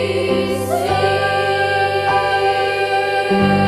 We say